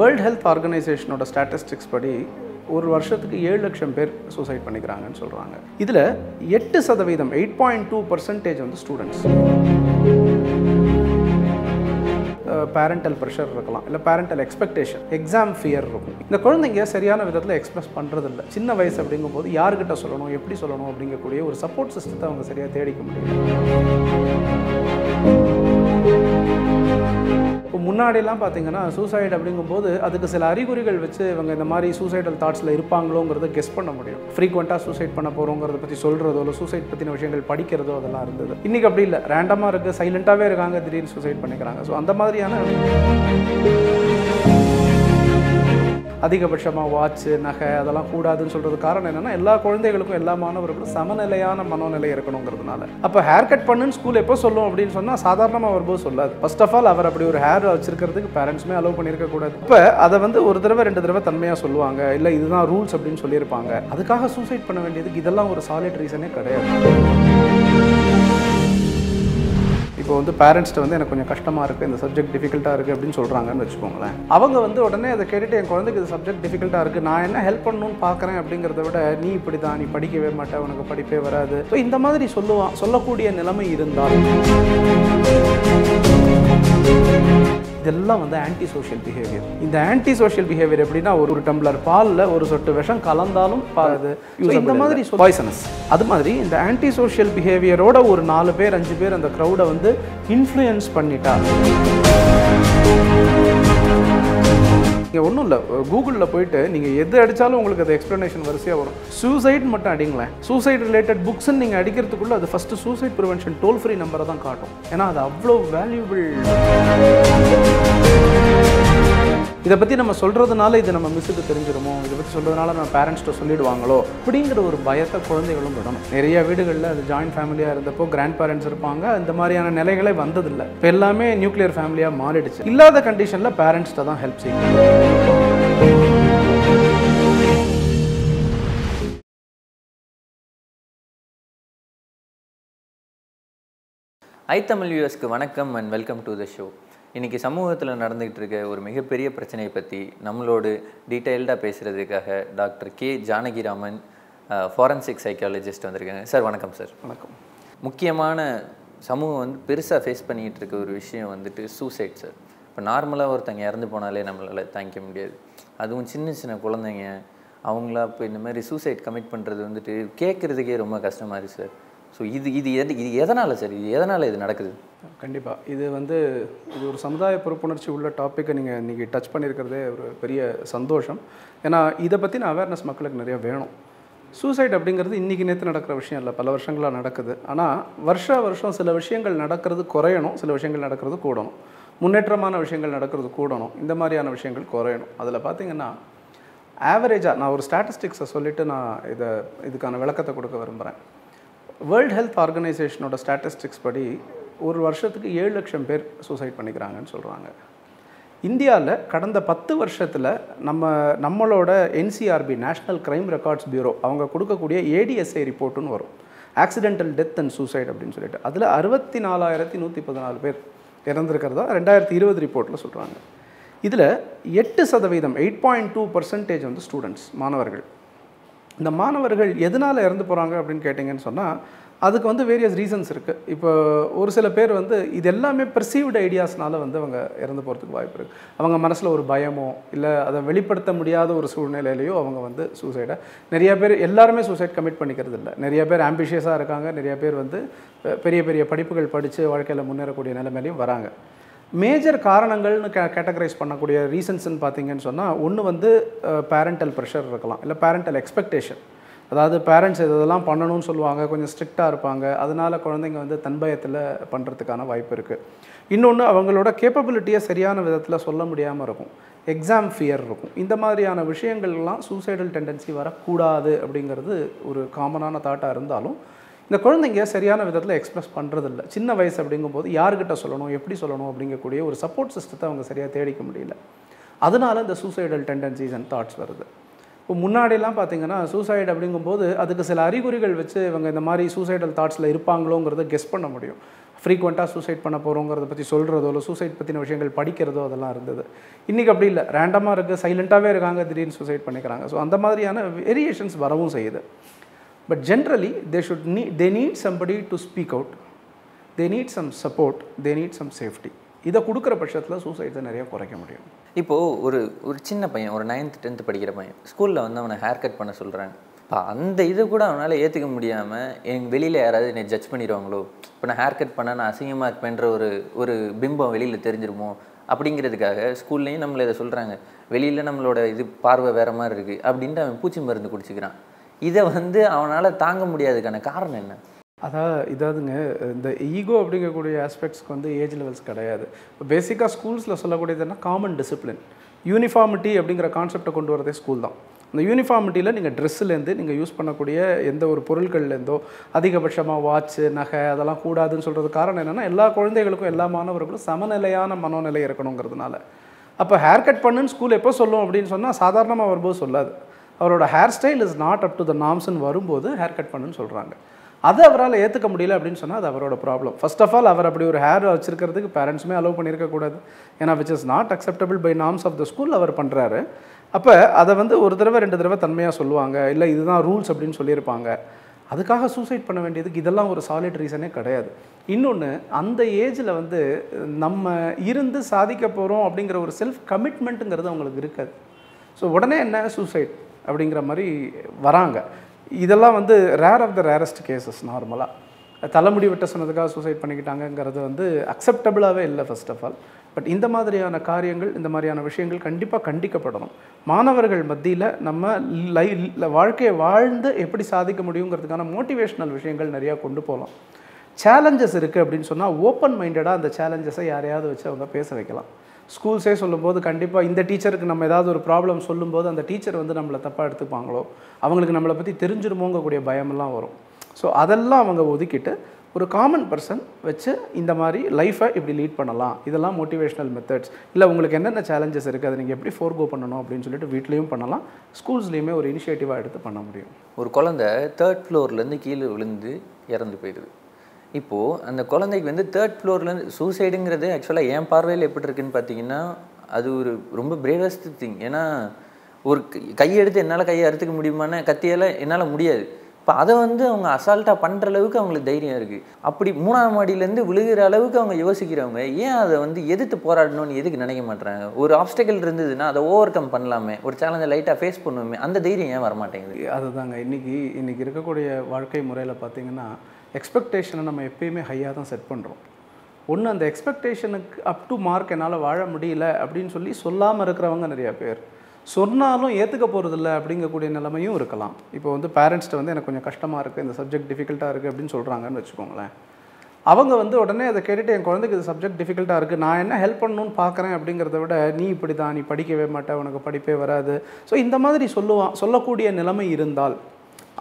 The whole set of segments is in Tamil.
World Health Organization oda statistics padi ஒரு வருஷத்துக்கு 7 லட்சம் பேர் சூசைட் பண்ணிக்கறாங்கன்னு சொல்றாங்க. இதுல 8% 8.2% வந்து ஸ்டூடண்ட்ஸ். Parental pressure இருக்கலாம் இல்ல parental expectation, exam fear இருக்கும். இந்த குழந்தைங்க சரியான விதத்துல எக்ஸ்பிரஸ் பண்றது இல்ல. சின்ன வயசு அப்படிங்கும்போது யார் கிட்ட சொல்லணும், எப்படி சொல்லணும் அப்படிங்க கூடிய ஒரு சப்போர்ட் சிஸ்டத்தை அவங்க சரியா தேடிக்க முடியல. முன்னாடி எல்லாம் பாத்தீங்கன்னா சூசைட் அப்படிங்கும்போது அதுக்கு சில அறிகுறிகள் வச்சு இவங்க இந்த மாதிரி சூசைடல் தாட்ஸ்ல இருப்பாங்களோங்கறத கெஸ் பண்ண முடியும். ஃப்ரீக்வென்ட்டா சூசைட் பண்ண போறோங்கறத பத்தி சொல்றதோ இல்ல சூசைட் பத்தின விஷயங்கள் படிக்கிறதோ அதெல்லாம் இருந்தது. இன்னைக்கு அப்படி இல்ல. ரேண்டமா இருக்கு, சைலண்டாவே இருக்காங்க, திடீர்னு சூசைட் பண்ணிக்கறாங்க. சோ அந்த மாதிரியான அதிகபட்சமா வாட்ச், நகை அதெல்லாம் கூடாதுன்னு சொல்றது காரணம் என்னன்னா எல்லா குழந்தைகளுக்கும் எல்லா மாணவர்களுக்கும் சமநிலையான மனோநிலை இருக்கணுங்கிறதுனால. அப்போ ஹேர் கட் பண்ணுன்னு ஸ்கூல் எப்போ சொல்லும் அப்படின்னு சொன்னா சாதாரணமா வரும்போது சொல்லாது. ஃபர்ஸ்ட் ஆஃப் ஆல் அவர் அப்படி ஒரு ஹேர் வச்சிருக்கிறதுக்கு பேரண்ட்ஸுமே அலோவ் பண்ணியிருக்க கூடாது. இப்போ அதை வந்து ஒரு தடவை ரெண்டு தடவை தன்மையா சொல்லுவாங்க, இல்லை இதுதான் ரூல்ஸ் அப்படின்னு சொல்லியிருப்பாங்க. அதுக்காக சூசைட் பண்ண வேண்டியதுக்கு இதெல்லாம் ஒரு சாலிட் ரீசனே கிடையாது. இப்போ வந்து பேரண்ட்ஸ்ட்டு வந்து எனக்கு கொஞ்சம் கஷ்டமாக இருக்குது, இந்த சப்ஜெக்ட் டிஃபிகல்ட்டாக இருக்குது அப்படின்னு சொல்கிறாங்கன்னு வச்சுக்கோங்களேன். அவங்க வந்து உடனே அதை கேட்டுட்டு என் குழந்தைக்கு இது சப்ஜெக்ட் டிஃபிகல்ட்டாக இருக்குது, நான் என்ன ஹெல்ப் பண்ணணும்னு பார்க்குறேன் அப்படிங்கிறத விட நீ இப்படி தான், நீ படிக்கவே மாட்டேன், உனக்கு படிப்பே வராது, ஸோ இந்த மாதிரி சொல்லுவான். சொல்லக்கூடிய நிலைமை இருந்தால் இதெல்லாம் வந்து ஆன்டி சோஷியல் பிஹேவியர். இந்த ஆன்டி சோஷியல் பிஹேவியர் எப்படின்னா ஒரு டம்ளர் பாலில் ஒரு சொட்டு விஷம் கலந்தாலும் இந்த மாதிரி பாய்சனஸ். அது மாதிரி இந்த ஆன்டி சோஷியல் பிஹேவியரோட ஒரு 4 பேர் 5 பேர் அந்த க்ரௌடை வந்து இன்ஃப்ளூயன்ஸ் பண்ணிட்டா இங்கே ஒன்றும் இல்லை. கூகுளில் போயிட்டு நீங்கள் எது அடித்தாலும் உங்களுக்கு அது எக்ஸ்ப்ளனேஷன் வரிசையாக வரும். சூசைட் மட்டும் அடிங்களேன், சூசைட் ரிலேட்டட் புக்ஸ்ன்னு நீங்கள் அடிக்கிறதுக்குள்ளே அது first suicide prevention toll free நம்பரை தான் காட்டும். ஏன்னா அது அவ்வளோ வேல்யூபிள். இதை பற்றி நம்ம சொல்கிறதுனால இது நம்ம மிஸ்ஸுக்கு தெரிஞ்சிருமோ, இதை பற்றி சொல்கிறதுனால நம்ம பேரண்ட்ஸ்கிட்ட சொல்லிடுவாங்களோ அப்படிங்கிற ஒரு பயத்தை குழந்தைகளும் விடணும். நிறைய வீடுகளில் அது ஜாயிண்ட் ஃபேமிலியாக இருந்தப்போ கிராண்ட் பேரண்ட்ஸ் இருப்பாங்க, இந்த மாதிரியான நிலைகளே வந்ததில்லை. இப்போ எல்லாமே நியூக்ளியர் ஃபேமிலியாக மாறிடுச்சு. இல்லாத கண்டிஷனில் பேரண்ட்ஸ்கிட்ட தான் ஹெல்ப் செய்யும். ஐ தமிழ் வியூவர்ஸ்க்கு வணக்கம் and welcome to the show. இன்றைக்கி சமூகத்தில் நடந்துகிட்டு இருக்க ஒரு மிகப்பெரிய பிரச்சனையை பற்றி நம்மளோடு டீட்டெயில்டாக பேசுகிறதுக்காக doctor K. Janakiraman, forensic psychologist வந்திருக்காங்க. சார் வணக்கம். சார் வணக்கம். முக்கியமான சமூகம் வந்து பெருசாக ஃபேஸ் பண்ணிக்கிட்டு இருக்க ஒரு விஷயம் வந்துட்டு சூசைட். சார் இப்போ நார்மலாக ஒருத்தங்க இறந்து போனாலே நம்மளால் தாங்கிக்க முடியாது. அதுவும் சின்ன சின்ன குழந்தைங்க அவங்களா இப்போ இந்த மாதிரி சூசைட் கமிட் பண்ணுறது வந்துட்டு கேட்குறதுக்கே ரொம்ப கஷ்டமாக இருக்குது சார். ஸோ இது இது எது இது எதனால் சார், இது எதனால் இது நடக்குது? கண்டிப்பாக இது வந்து இது ஒரு சமுதாய பொறுப்புணர்ச்சி உள்ள டாப்பிக்கை நீங்கள் இன்றைக்கி டச் பண்ணியிருக்கிறதே ஒரு பெரிய சந்தோஷம். ஏன்னா இதை பற்றின அவேர்னஸ் மக்களுக்கு நிறையா வேணும். சூசைட் அப்படிங்கிறது இன்றைக்கி நேற்று நடக்கிற விஷயம் இல்லை, பல வருஷங்களாக நடக்குது. ஆனால் வருஷம் சில விஷயங்கள் நடக்கிறது குறையணும், சில விஷயங்கள் நடக்கிறது கூடணும். முன்னேற்றமான விஷயங்கள் நடக்கிறது கூடணும், இந்த மாதிரியான விஷயங்கள் குறையணும். அதில் பார்த்திங்கன்னா ஆவரேஜாக நான் ஒரு ஸ்டாட்டிஸ்டிக்ஸை சொல்லிவிட்டு நான் இதுக்கான விளக்கத்தை கொடுக்க விரும்புகிறேன். வேர்ல்ட் ஹெல்த் ஆர்கனைசேஷனோட ஸ்டாட்டிஸ்டிக்ஸ் படி ஒரு வருஷத்துக்கு 7 லட்சம் பேர் சூசைட் பண்ணிக்கிறாங்கன்னு சொல்கிறாங்க. இந்தியாவில் கடந்த 10 வருஷத்தில் நம்மளோட NCRB national crime records bureau அவங்க கொடுக்கக்கூடிய ADSI ரிப்போர்ட்டுன்னு வரும், ஆக்சிடென்டல் டெத் அண்ட் சூசைட் அப்படின்னு சொல்லிட்டு, அதில் 64,114 பேர் இறந்துருக்கிறதா 2020 ரிப்போர்ட்டில் சொல்கிறாங்க. இதில் 8% 8.2% வந்து ஸ்டூடெண்ட்ஸ், மாணவர்கள். இந்த மாணவர்கள் எதனால் இறந்து போகிறாங்க அப்படின்னு கேட்டிங்கன்னு சொன்னால் அதுக்கு வந்து வேரியஸ் ரீசன்ஸ் இருக்குது. இப்போ ஒரு சில பேர் வந்து இது எல்லாமே பெர்சீவ்டு ஐடியாஸ்னால வந்து அவங்க இறந்து போகிறதுக்கு வாய்ப்பு இருக்குது. அவங்க மனசில் ஒரு பயமோ இல்லை அதை வெளிப்படுத்த முடியாத ஒரு சூழ்நிலையிலையோ அவங்க வந்து சூசைடை, நிறைய பேர் எல்லாருமே சூசைட் கமிட் பண்ணிக்கிறது இல்லை. நிறைய பேர் ஆம்பிஷியஸாக இருக்காங்க, நிறைய பேர் வந்து பெரிய பெரிய படிப்புகள் படித்து வாழ்க்கையில் முன்னேறக்கூடிய நிலைமையிலையும் வராங்க. மேஜர் காரணங்கள்னு கேட்டகரைஸ் பண்ணக்கூடிய ரீசன்ஸ்ன்னு பார்த்தீங்கன்னு சொன்னால் ஒன்று வந்து பேரண்டல் ப்ரெஷர் இருக்கலாம் இல்லை பேரண்டல் எக்ஸ்பெக்டேஷன். அதாவது பேரண்ட்ஸ் இதெல்லாம் பண்ணணும்னு சொல்லுவாங்க, கொஞ்சம் ஸ்ட்ரிக்டாக இருப்பாங்க, அதனால் குழந்தைங்க வந்து தன்பயத்தில் பண்ணுறதுக்கான வாய்ப்பு இருக்குது. இன்னொன்று அவங்களோட கேப்பபிலிட்டியை சரியான விதத்தில் சொல்ல முடியாமல் இருக்கும், எக்ஸாம் ஃபியர் இருக்கும். இந்த மாதிரியான விஷயங்கள்லாம் சூசைடல் டெண்டன்சி வரக்கூடாது அப்படிங்கிறது ஒரு காமனான தாட்டாக இருந்தாலும் இந்த குழந்தைங்க சரியான விதத்தில் எக்ஸ்பிரஸ் பண்ணுறதில்ல. சின்ன வயசு அப்படிங்கும்போது யார்கிட்ட சொல்லணும், எப்படி சொல்லணும் அப்படிங்கக்கூடிய ஒரு சப்போர்ட் சிஸ்டத்தை அவங்க சரியாக தேடிக்க முடியல. அதனால இந்த சூசைடல் டெண்டன்சிஸ் அண்ட் தாட்ஸ் வருது. இப்போ முன்னாடிலாம் பார்த்திங்கன்னா சூசைட் அப்படிங்கும்போது அதுக்கு சில அறிகுறிகள் வச்சு இவங்க இந்த மாதிரி சூசைடல் தாட்ஸில் இருப்பாங்களோங்கிறத கெஸ் பண்ண முடியும். frequently suicide பண்ண போறோம்ங்கறத பத்தி சொல்றதோ சூசைட் பத்தின விஷயங்கள் படிக்கிறதோ அதெல்லாம் இருந்தது இன்னைக்கு அப்படி இல்ல ரேண்டமா இருக்க சைலண்டாவே இருக்காங்க திடீர்னு சூசைட் பண்ணிக்கறாங்க சோ அந்த மாதிரியான வேரியேஷன்ஸ் வரவும் செய்யுது but generally they need somebody to speak out they need some support they need some safety இத குடுக்குற பட்சத்துல சூசைட்ஸ் நிறைய குறைக்க முடியும் இப்போ ஒரு சின்ன பையன் ஒரு 9th 10th படிக்கிற பையன் ஸ்கூல்ல வந்து அவனை ஹேர் கட் பண்ண சொல்றாங்க அந்த இது கூட அவனால ஏத்துக்க முடியாம எங்க வெளியில யாராவது என்ன ஜட்ஜ் பண்ணிடுவாங்களோ இப்போ நான் ஹேர் கட் பண்ணா நான் அசிங்கமா இருப்பேன்ற ஒரு பிம்பம் வெளியில தெரிஞ்சிருமோ அப்படிங்கிறதுக்காக ஸ்கூல்லயே நம்மள இத சொல்றாங்க வெளியில நம்மளோட இது பார்வை வேற மாதிரி இருக்கு அப்படினு அவன் பூச்சி மருந்து குடிச்சுக்கிறான் இத வந்து அவனால தாங்க முடியாதுக்கான காரணம் என்ன That's the ego aspects of age levels. Basically, schools are common discipline. Uniformity is a concept of school. The uniformity is a dress, you can use it, watch, haircut is not up to the norms and haircut. If you can't get a problem. First of all, parents may allow it, which is not acceptable by norms of the school. Then, அதுக்காக சூசைட் பண்ண வேண்டியதுக்கு இதெல்லாம் ஒரு சாலிட் ரீசனே கிடையாது. இன்னொன்னு அந்த ஏஜ்ல வந்து நம்ம இருந்து சாதிக்க போறோம் அப்படிங்கற ஒரு செல்ஃப் கமிட்மென்ட்ங்கிறது அவங்களுக்கு இருக்காது. சோ உடனே என்ன சூசைட் அப்படிங்கற மாதிரி வராங்க. இதெல்லாம் வந்து rare of the rarest cases நார்மலா தலமுடி வெட்ட சொன்னதுக்காக சூசைட் பண்ணிக்கிட்டாங்கங்கிறது வந்து அக்செப்டபிளாவே இல்ல ஃபர்ஸ்ட் ஆஃப் ஆல் பட் இந்த மாதிரியான காரியங்கள் இந்த மாதிரியான விஷயங்கள் கண்டிப்பா கண்டிக்கப்படணும் மானவர்கள் மத்தியில நம்ம வாழ்க்கையை வாழ்ந்து எப்படி சாதிக்க முடியும்ங்கிறதுக்கான மோட்டிவேஷனல் விஷயங்கள் நிறைய கொண்டு போலாம் சவாலஞ்சஸ் இருக்கு அப்படினு சொன்னா ஓபன் மைண்டடா அந்த சவாலஞ்சஸை யாரையாவது வச்சு அவங்க பேச வைக்கலாம் Schools say சொல்லும்போது கண்டிப்பா இந்த டீச்சருக்கு நம்ம ஏதாவது ஒரு problem சொல்லும்போது அந்த டீச்சர் வந்து நம்மள தப்பா எடுத்துப்பாங்களோ அவங்களுக்கு நம்மள பத்தி தெரிஞ்சிருமோங்க கூடிய பயம் எல்லாம் வரும் சோ அதெல்லாம் அவங்க ஒதுக்கிட்டு ஒரு common person வெச்சு இந்த மாதிரி லைஃபை இப்படி லீட் பண்ணலாம் இதெல்லாம் மோட்டிவேஷனல் மெத்தட்ஸ் இல்ல உங்களுக்கு என்னென்ன challenges இருக்கு அத நீங்க எப்படி forego பண்ணனும் அப்படினு சொல்லிட்டு வீட்லயும் பண்ணலாம் ஸ்கூல்ஸ்லயுமே ஒரு இனிஷியேட்டிவா எடுத்து பண்ண முடியும் ஒரு குழந்தை 3rd floorல இருந்து கீழ விழுந்து இறந்து போயிடுது இப்போ அந்த குழந்தைக்கு வந்து 3rd floorல சூசைட்ங்கிறது एक्चुअली ஏன் பார்வையில எப்படி இருக்குன்னு பாத்தீங்கன்னா அது ஒரு ரொம்ப பிரேவஸ்ட் திங் ஏனா ஒரு கை எடுத்து என்னால கையை அறுத்துக்க முடியுமானா கத்தியால என்னால முடியாது அப்ப அத வந்து அவங்க அசால்ட்டா பண்ற அளவுக்கு அவங்களுக்கு தைரியம் இருக்கு அப்படி மூணாவது மாடியில இருந்து விழுகிற அளவுக்கு அவங்க யோசிக்கிறவங்க ஏன் அத வந்து எதிர்த்து போராடணும்னு எதுக்கு நினைக்க மாட்டறாங்க ஒரு ஆப்ஸ்டக்கிள் இருந்ததுனா அதை ஓவர்கம் பண்ணலாமே ஒரு சேலஞ்சை லைட்டா ஃபேஸ் பண்ணுவோமே அந்த தைரியம் ஏன் வர மாட்டேங்குது அதுதாங்க இன்னைக்கு இருக்க கூடிய வாழ்க்கை முறையில பாத்தீங்கன்னா Expectation நம்ம எப்பயுமே ஹையா தான் செட் பண்றோம். ஒண்ணு அந்த எக்ஸ்பெக்டேஷனுக்கு அப் டு மார்க் என்னால வாழ முடியல அப்படினு சொல்லாம இருக்கறவங்க நிறைய பேர். சொன்னாலும் ஏத்துக்க போறது இல்ல அப்படிங்க கூடிய நிலைமையும் இருக்கலாம். இப்போ வந்து parents கிட்ட வந்து எனக்கு கொஞ்சம் கஷ்டமா இருக்கு இந்த சப்ஜெக்ட் டிஃபிகல்ட்டா இருக்கு அப்படினு சொல்றாங்கன்னு வெச்சுக்கோங்களேன். அவங்க வந்து உடனே அத கேட்டிட்டு என் குழந்தைக்கு இந்த சப்ஜெக்ட் டிஃபிகல்ட்டா இருக்கு நான் என்ன ஹெல்ப் பண்ணனும்னு பார்க்கறேன் அப்படிங்கறத விட நீ இப்படி தான் நீ படிக்கவே மாட்ட உனக்கு படிப்பே வராது. சோ இந்த மாதிரி சொல்லக்கூடிய நிலைமை இருந்தால்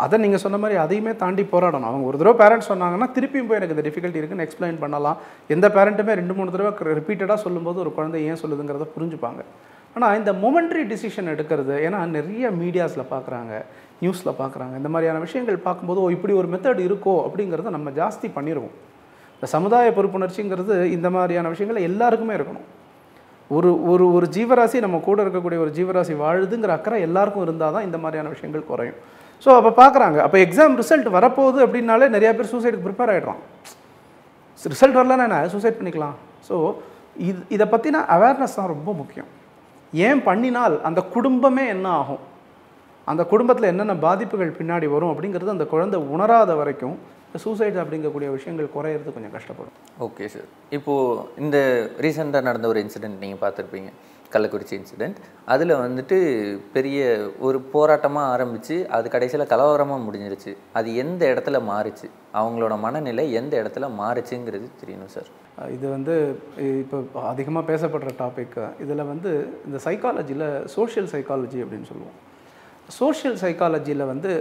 அத நீங்க சொன்ன மாதிரி அதையுமே தாண்டி போராடணும் அவங்க ஒரு தடவை பேரண்ட்ஸ் சொன்னாங்கன்னா திருப்பியும் போய் எனக்கு இந்த டிஃபிகல்ட்டி இருக்குன்னு எக்ஸ்பிளைன் பண்ணலாம் எந்த பேரண்ட்டுமே 2-3 தடவை ரிபீட்டடா சொல்லும்போது ஒரு குழந்தை ஏன் சொல்லுதுங்கறத புரிஞ்சுபாங்க ஆனா இந்த மொமெண்டரி டிசிஷன் எடுக்கிறது ஏனா நிறைய மீடியாஸ்ல பாக்குறாங்க நியூஸ்ல பாக்குறாங்க இந்த மாதிரியான விஷயங்கள் பாக்கும்போது இப்படி ஒரு மெத்தட் இருக்கோ அப்படிங்கறதை நம்ம ஜாஸ்தி பண்ணிரோம் இந்த சமூகாய பொறுப்புணர்ச்சிங்கிறது இந்த மாதிரியான விஷயங்கள் எல்லாருக்குமே இருக்கணும் ஒரு ஒரு ஒரு ஜீவராசி நம்ம கூட இருக்க கூடிய ஒரு ஜீவராசி வாழுதுங்கற அக்கறை எல்லாருக்கும் இருந்தாதான் இந்த மாதிரியான விஷயங்கள் குறையும் So, அப்ப பாக்குறாங்க அப்ப எக்ஸாம் ரிசல்ட் வரப்போகுது அப்படினாலே நிறைய பேர் சூசைட்க்கு ப்ரிப்பேர் ஆயிடுறாங்க ரிசல்ட் வரலனா நான் சூசைட் பண்ணிக்கலாம் சோ இத பத்தின அவேர்னஸ் தான் ரொம்ப முக்கியம் ஏன் பண்ணினால் அந்த குடும்பமே என்ன ஆகும் அந்த குடும்பத்துல என்னென்ன பாதிப்புகள் பின்னாடி வரும் அப்படிங்கிறது அந்த குழந்தை உணராத வரைக்கும் சூசைட் அப்படிங்க கூடிய விஷயங்கள் குறையிறது கொஞ்சம் கஷ்டப்படும் ஓகே சார் இப்போ இந்த ரீசன்ட்டா நடந்த ஒரு இன்சிடென்ட் நீங்க பாத்திருப்பீங்க கள்ளக்குறிச்சி இன்சிடென்ட் அதுல வந்துட்டு பெரிய ஒரு போராட்டமா ஆரம்பிச்சு அது கடைசில கலவரமா முடிஞ்சிருச்சு அது எந்த இடத்துல மாறுச்சு அவங்களோட மனநிலை எந்த இடத்துல மாறுச்சுங்கிறது தெரியணும் சார் இது வந்து இப்போ அதிகமா பேசப்படுற டாபிக் இதுல வந்து இந்த சைக்காலஜில சோஷியல் சைக்காலஜி அப்படினு சொல்லுவோம் சோஷியல் சைக்காலஜில வந்து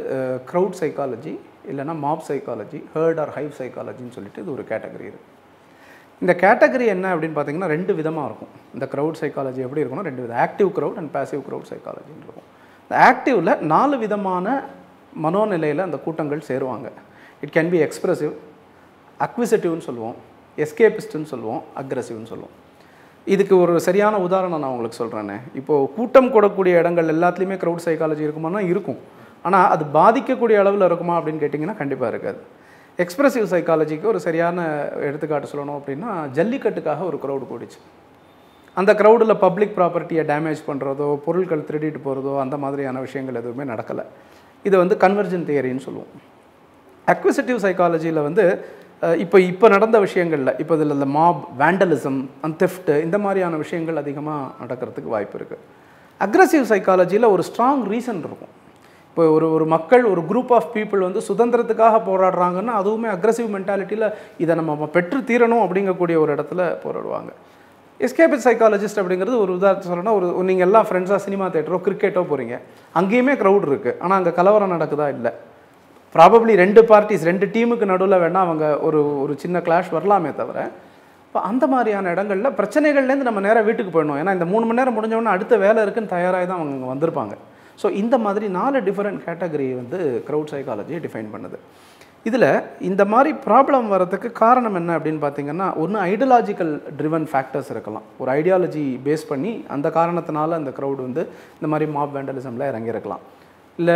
கிரவுட் சைக்காலஜி இல்லனா mob psychology herd or hive சைக்காலஜின்னு சொல்லிட்டு இது ஒரு கேட்டகரி இருக்கு இந்த கேட்டகரி என்ன அப்படினு பாத்தீங்கன்னா ரெண்டு விதமா இருக்கும் இந்த கிரவுட் சைக்காலஜி எப்படி இருக்கும்னா ரெண்டு வித active crowd and passive crowd சைக்காலஜின்னு இருக்கும் இந்த ஆக்டிவ்ல 4 விதமான மனோநிலையில அந்த கூட்டங்கள் சேருவாங்க இட் கேன் பீ எக்ஸ்பிரசிவ் அக்விசிட்டிவ்னு சொல்லுவோம் escapist nu சொல்வோம் aggressive nu சொல்வோம் இதுக்கு ஒரு சரியான உதாரணம் நான் உங்களுக்கு சொல்றேனே இப்போ கூட்டம் கூடக்கூடிய இடங்கள் எல்லாத்துலயுமே crowd psychology இருக்குமானா இருக்கும் ஆனா அது பாதிக்க கூடிய அளவுல இருக்குமா அப்படிን கேட்டிங்கனா கண்டிப்பா இருக்காது expressive psychology க்கு ஒரு சரியான எடுத்துக்காட்டு சொல்லணும் அப்படினா ஜல்லிக்கட்டுக்காக ஒரு crowd கூடிச்சு அந்த crowdல public property damage பண்றதோ பொருட்கள் திருடிட்டு போறதோ அந்த மாதிரியான விஷயங்கள் எதுவுமே நடக்கல இது வந்து convergent theory ன்னு சொல்லுவோம் acquisitive psychology ல வந்து இப்போ நடந்த விஷயங்கள்ல இப்போ இதுல mob vandalism and theft இந்த மாதிரியான விஷயங்கள் அதிகமா நடக்கிறதுக்கு வாய்ப்பு இருக்கு aggressive psychology ல ஒரு strong reason இருக்கும் இப்போ ஒரு மக்கள் ஒரு group of people வந்து சுதந்திரத்துக்காக போராடுறாங்கன்னா அதுவுமே aggressive mentality ல இத நம்ம பெற்று தீரணும் அப்படிங்க கூடிய ஒரு இடத்துல போராடுவாங்க escapist psychologist அப்படிங்கிறது ஒரு உதாரணம் சொன்னா ஒரு நீங்க எல்லாம் ஃப்ரெண்ட்ஸா சினிமா தியேட்டரோ கிரிக்கெட்டோ போறீங்க அங்கேயுமே crowd இருக்கு ஆனா அங்க கலவரம் நடக்குதா இல்ல probably ரெண்டு பார்ட்டிஸ் ரெண்டு டீமுக்கு நடுவுல வேணா அவங்க ஒரு சின்ன clash வரலாமே தவிர அப்ப அந்த மாதிரியான இடங்கள்ல பிரச்சனைகள்ல இருந்து நம்ம நேரா வீட்டுக்கு போய்றோம் ஏனா இந்த 3 மணி நேரம் முடிஞ்ச உடனே அடுத்த வேலை இருக்குன்னு தயாராயி தான் அவங்க வந்திருப்பாங்க சோ இந்த மாதிரி நாலு different category வந்து crowd psychology டிஃபைன் பண்ணுது இதுல இந்த மாதிரி problem வரதுக்கு காரணம் என்ன அப்படினு பாத்தீங்கன்னா ஒன்னு ideological driven factors இருக்கலாம் ஒரு ideology பேஸ் பண்ணி அந்த காரணத்தினால அந்த crowd வந்து இந்த மாதிரி mob vandalismல இறங்கி இருக்கலாம் இல்ல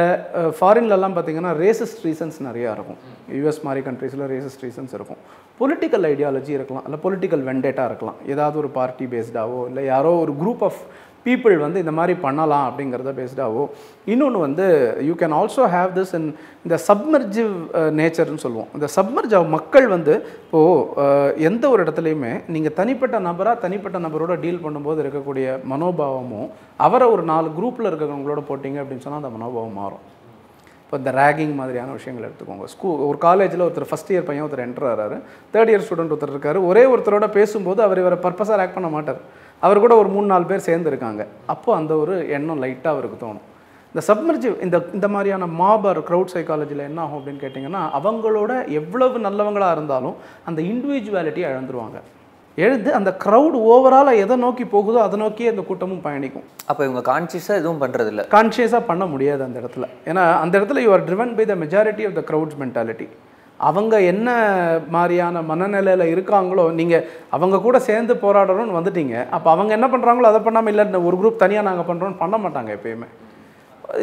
ஃபாரின்ல எல்லாம் பாத்தீங்கன்னா racist reasons நிறைய இருக்கும் US மாதிரி कंट्रीஸ்ல racist reasons இருக்கும் political ideology இருக்கலாம் இல்ல political vendetta இருக்கலாம் ஏதாவது ஒரு party based ஆவோ இல்ல யாரோ ஒரு group of people வந்து இந்த மாதிரி பண்ணலாம் அப்படிங்கறத பேஸ்ட் ஆவோ இன்னொன்னு வந்து you can also have this in the submersive nature ன்னு சொல்வோம் இந்த submerge மக்கள் வந்து இப்போ எந்த ஒரு இடத்தலயுமே நீங்க தனிப்பட்ட நபரோட டீல் பண்ணும்போது இருக்க கூடிய மனோபாவமோ அவரே ஒரு நாலு groupல இருக்கவங்களோட போடிங்க அப்படினு சொன்னா அந்த மனோபாவம் மாறும் இப்போ இந்த ராகிங் மாதிரியான விஷயங்களை எடுத்துக்கோங்க ஸ்கூல் ஒரு காலேஜ்ல ஒருத்தர் ஃபர்ஸ்ட் இயர் பையன் ஒருத்தர் என்டர் ஆறாரு தேர்ட் இயர் ஸ்டூடண்ட் ஒருத்தர் இருக்காரு ஒரே ஒருத்தரோட பேசும்போது அவர் இவர பர்பஸா ரியாக்ட் பண்ண மாட்டார் அவர் கூட ஒரு 3-4 பேர் சேர்ந்து இருக்காங்க அப்போ அந்த ஒரு எண்ணம் லைட்டா அவருக்கு தோணும் இந்த சப்மர்ஜிவ் இந்த மாதிரியான mob or crowd psychologyல என்ன ஆகும் அப்படினு கேட்டிங்கனா அவங்களோட எவ்வளவு நல்லவங்களா இருந்தாலும் அந்த individuality இழந்துருவாங்க எழுது அந்த crowd ஓவராலா எதை நோக்கி போகுதோ அத நோக்கி அந்த கூட்டமும் பயணிக்கும் அப்ப இவங்க கான்ஷியஸா எதுவும் பண்றது இல்ல கான்ஷியஸா பண்ண முடியாது அந்த இடத்துல ஏனா அந்த இடத்துல you are driven by the majority of the crowd's mentality அவங்க என்ன மாரியான மனநிலையில இருக்காங்களோ நீங்க அவங்க கூட சேர்ந்து போராடறோம்னு வந்துட்டீங்க அப்ப அவங்க என்ன பண்றாங்களோ அத பண்ணாம இல்ல ஒரு group தனியா நாங்க பண்றோம்னு பண்ண மாட்டாங்க எப்பவுமே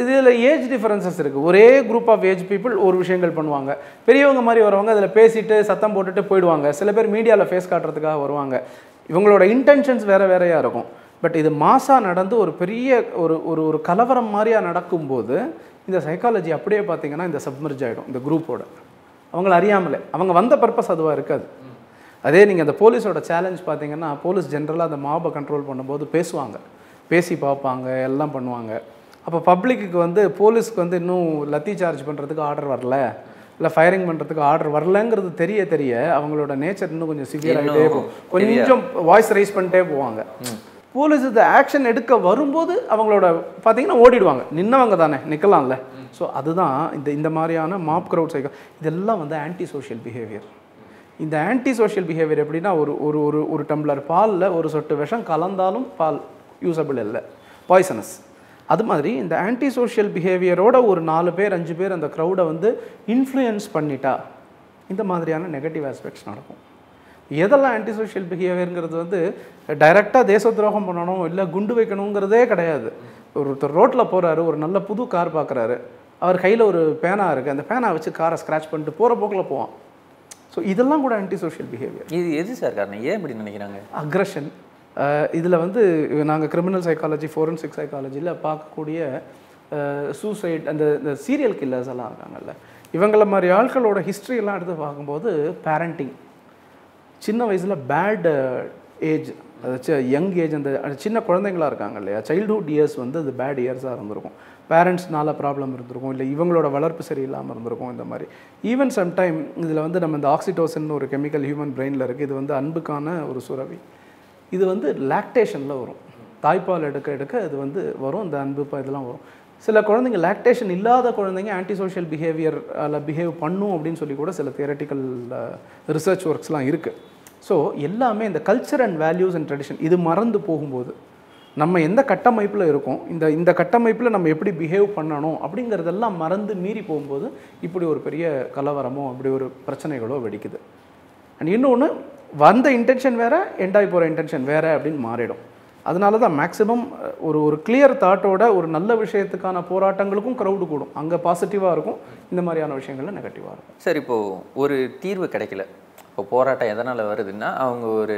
இதுல ஏஜ் டிஃபரன்சஸ் இருக்கு ஒரே group of age people ஒரு விஷயங்கள் பண்ணுவாங்க பெரியவங்க மாதிரி வரவங்க அதல பேசிட்டு சத்தம் போட்டுட்டு போய்டுவாங்க சில பேர் மீடியால ஃபேஸ் காட்றதுக்காக வருவாங்க இவங்களோட இன்டென்ஷன்ஸ் வேற வேறயா இருக்கும் பட் இது மாசா நடந்து ஒரு பெரிய ஒரு கலவரம் மாதிரியா நடக்கும்போது இந்த சைக்காலஜி அப்படியே பாத்தீங்கன்னா இந்த சப்மர்ஜ் ஆயிடும் இந்த குரூப்போட அவங்கள அறியாமலே அவங்க வந்த purpose அதுவா இருக்காது அதே நீங்க அந்த போலீஸோட challenge பாத்தீங்கன்னா போலீஸ் ஜெனரலா அந்த mob கண்ட்ரோல் பண்ணும்போது பேசுவாங்க பேசி பாப்பாங்க எல்லாம் பண்ணுவாங்க அப்ப பப்ளிக்க்கு வந்து போலீஸ்க்கு வந்து இன்னும் லத்தி சார்ஜ் பண்றதுக்கு ஆர்டர் வரல இல்ல ஃபயரிங் பண்றதுக்கு ஆர்டர் வரலங்கிறது தெரிய அவங்களோட நேச்சர் இன்னும் கொஞ்சம் சிவியரா ஆயிட்டே போகும் கொஞ்சம் வாய்ஸ் ரைஸ் பண்ணிட்டே போவாங்க போலீஸ் இந்த ஆக்சன் எடுக்க வரும்போது அவங்களோட பாத்தீங்கன்னா ஓடிடுவாங்க நின்னவங்க தானே நிக்கலாம்ல சோ அதுதான் இந்த மாதிரியான mob crowd சைக்காலஜி இதெல்லாம் வந்து ஆன்டி சோஷியல் பிஹேவியர் இந்த ஆன்டி சோஷியல் பிஹேவியர் எப்படின்னா ஒரு ஒரு டம்ளர் பால்ல ஒரு சொட்டு விஷம் கலந்தாலும் பால் யூசபிள் இல்ல பாய்சனஸ் அது மாதிரி இந்த ஆன்டி சோஷியல் பிஹேவியரோட ஒரு 4 பேர் 5 பேர் அந்த crowd வந்து இன்ஃப்ளூயன்ஸ் பண்ணிட்டா இந்த மாதிரியான நெகட்டிவ் அஸ்பெக்ட்ஸ் நடக்கும் இதெல்லாம் ஆன்டி சோஷியல் பிஹேவியர்ங்கிறது வந்து டைரக்ட்டா தேசத்ரோகம் பண்ணணும் இல்ல குண்டு வைக்கணும்ங்கறதே கிடையாது ஒருத்தர் ரோட்ல போறாரு ஒரு நல்ல புது கார் பார்க்கறாரு அவர் கையில ஒரு பேனா இருக்கு அந்த பேனா வச்சு காரை ஸ்கிராட்ச் பண்ணிட்டு போற போக்குல போவான் சோ இதெல்லாம் கூட ஆன்டி சோஷியல் பிஹேவியர் இது எது சார் காரணம் ஏன் இப்படி நினைக்கிறாங்க அக்ரஷன் இதுல வந்து நாங்க கிரிமினல் சைக்காலஜி ஃபோரன்சிக் சைக்காலஜில பார்க்கக்கூடிய சூசைட் அந்த சீரியல் கில்லர்ஸ் எல்லாம் இருக்காங்கல்ல இவங்கள மாதிரி ஆட்களோட ஹிஸ்டரி எல்லாம் எடுத்து பார்க்கும்போது பேரண்டிங் சின்ன வயசுல பேட் ஏஜ் அதாவது யங் ஏஜ் அந்த சின்ன குழந்தைகளா இருக்காங்க இல்லையா சைல்ட்ஹுட் இயர்ஸ் வந்து அது பேட் இயர்ஸா இருந்திருக்கும் பேரண்ட்ஸ்னால ப்ராப்ளம் இருந்திருக்கும் இல்லை இவங்களோட வளர்ப்பு சரியில்லாமல் இருந்திருக்கும் இந்த மாதிரி ஈவன் சம்டைம் இதில் வந்து நம்ம இந்த ஆக்சிடோசின் ஒரு கெமிக்கல் ஹியூமன் பிரெயினில் இருக்குது இது வந்து அன்புக்கான ஒரு சுரவி இது வந்து லாக்டேஷனில் வரும் தாய்ப்பால் எடுக்க எடுக்க இது வந்து வரும் இந்த அன்பு இதெல்லாம் வரும் சில குழந்தைங்க லாக்டேஷன் இல்லாத குழந்தைங்க ஆன்டி சோஷியல் பிஹேவியர் பிஹேவ் பண்ணும் அப்படின்னு சொல்லி கூட சில தியரட்டிக்கல் ரிசர்ச் ஒர்க்ஸ்லாம் இருக்குது ஸோ எல்லாமே இந்த culture and values and tradition இது மறந்து போகும்போது நம்ம எந்த கட்டமைப்பில் இருக்கோம் இந்த இந்த கட்டமைப்பில் நம்ம எப்படி பிஹேவ் பண்ணணும் அப்படிங்கிறதெல்லாம் மறந்து மீறி போகும்போது இப்படி ஒரு பெரிய கலவரமோ அப்படி ஒரு பிரச்சனைகளோ வெடிக்குது அண்ட் இன்னொன்று வந்த இன்டென்ஷன் வேற எண்டாய் போற இன்டென்ஷன் வேற அப்படினு மாறிடும். அதனால தான் மேக்ஸिमम ஒரு clear தாட்டோட ஒரு நல்ல விஷயத்துக்கான போராட்டங்களுக்கும் கிரவுட் கூடும். அங்க பாசிட்டிவா இருக்கும், இந்த மாதிரியான விஷயங்கள்ல நெகட்டிவா இருக்கும். சரி, இப்போ ஒரு தீர்வு கிடைக்கல. இப்போ போராட்டம் எதனால வருதுன்னா அவங்க ஒரு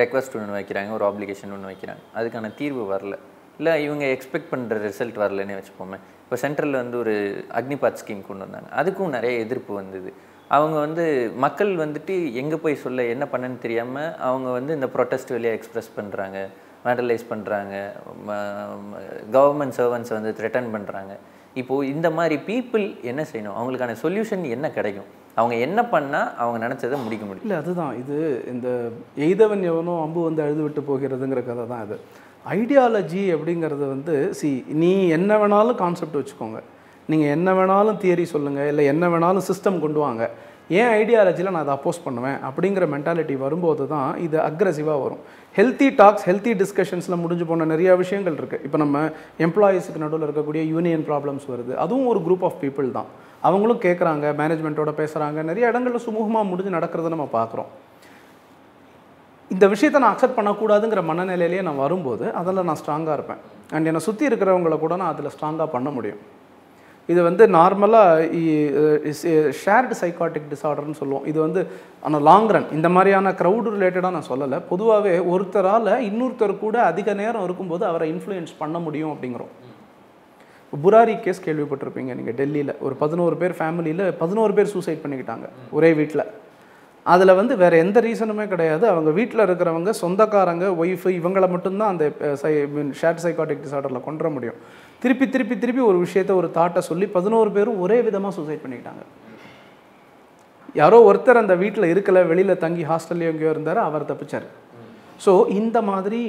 ரெக்வெஸ்ட் ஒன்னு வைக்கறாங்க, ஒரு ஆப்ளிகேஷன் ஒன்னு வைக்கறாங்க. அதுக்கான தீர்வு வரல. இல்ல இவங்க எக்ஸ்பெக்ட் பண்ற ரிசல்ட் வரலனே வெச்சுப்போமே. இப்போ சென்ட்ரல்ல வந்து ஒரு அக்னிபாத் ஸ்கீம் கொண்டு வந்தாங்க. அதுக்கும் நிறைய எதிர்ப்பு வந்தது. அவங்க வந்து மக்கள் வந்துட்டு எங்க போய் சொல்ல என்ன பண்ணன்னு தெரியாம அவங்க வந்து இந்த ப்ரொட்டஸ்ட் வெளியே எக்ஸ்பிரஸ் பண்றாங்க, vandalize பண்றாங்க, கவர்மெண்ட் சர்வன்ட்ஸ் வந்து threaten பண்றாங்க. இப்போ இந்த மாதிரி people என்ன செய்யணும்? அவங்களுக்கான சொல்யூஷன் என்ன கிடைக்கும்? அவங்க என்ன பண்ணா அவங்க நினைச்சதை முடிக்க முடியும்? இல்ல அதுதான் இது இந்த எய்தவன் எவனோ அம்பு வந்து அழுதுவிட்டு போகிறதுங்கிற கதை தான் இது. ஐடியாலஜி அப்படிங்கிறது வந்து சி நீ என்ன வேணாலும் கான்செப்ட் வச்சுக்கோங்க, நீங்கள் என்ன வேணாலும் தியரி சொல்லுங்கள், இல்லை என்ன வேணாலும் சிஸ்டம் கொண்டு வாங்க, ஏன் ஐடியாலஜியில் நான் அதை அப்போஸ் பண்ணுவேன் அப்படிங்கிற மென்டாலிட்டி வரும்போது தான் இது அக்ரெசிவாக வரும். ஹெல்த்தி டாக்ஸ், ஹெல்த்தி டிஸ்கஷன்ஸில் முடிஞ்சு போன நிறையா விஷயங்கள் இருக்குது. இப்போ நம்ம எம்ப்ளாயீஸுக்கு நடுவில் இருக்கக்கூடிய யூனியன் ப்ராப்ளம்ஸ் வருது, அதுவும் ஒரு குரூப் ஆஃப் பீப்புள் தான். அவங்களும் கேட்குறாங்க, மேனேஜ்மெண்ட்டோட பேசுகிறாங்க, நிறைய இடங்களில் சுமூகமாக முடிஞ்சு நடக்கிறத நம்ம பார்க்குறோம். இந்த விஷயத்தை நான் அக்செப்ட் பண்ணக்கூடாதுங்கிற மனநிலையிலேயே நான் வரும்போது அதில் நான் ஸ்ட்ராங்காக இருப்பேன், அண்ட் என்னை சுற்றி இருக்கிறவங்கள கூட நான் அதில் ஸ்ட்ராங்காக பண்ண முடியும். இது வந்து நார்மலாக ஷேர்டு சைக்காட்டிக் டிஸார்டர்னு சொல்லுவோம். இது வந்து ஆனால் லாங் ரன் இந்த மாதிரியான க்ரௌடு ரிலேட்டடாக நான் சொல்லலை, பொதுவாகவே ஒருத்தரால் இன்னொருத்தர் கூட அதிக நேரம் இருக்கும்போது அவரை இன்ஃப்ளூயன்ஸ் பண்ண முடியும் அப்படிங்கிறோம். புராரி கேஸ் கேள்விப்பட்டிருப்பீங்க நீங்கள். டெல்லியில் ஒரு 11 பேர் ஃபேமிலியில் 11 பேர் சூசைட் பண்ணிக்கிட்டாங்க ஒரே வீட்டில். அதில் வந்து வேறு எந்த ரீசனுமே கிடையாது. அவங்க வீட்டில் இருக்கிறவங்க, சொந்தக்காரங்க, ஒய்ஃபு, இவங்களை மட்டும்தான் அந்த ஷேர்ட் சைக்காட்டிக் டிஸார்டரில் கொண்டு வர முடியும். திருப்பி திருப்பி திருப்பி ஒரு விஷயத்த, ஒரு தாட்டை சொல்லி 11 பேரும் ஒரே விதமாக சூசைட் பண்ணிக்கிட்டாங்க. யாரோ ஒருத்தர் அந்த வீட்டில் இருக்கலை, வெளியில் தங்கி ஹாஸ்டல்லையோ எங்கேயோ இருந்தார், அவர் தப்பிச்சார். ஸோ இந்த மாதிரி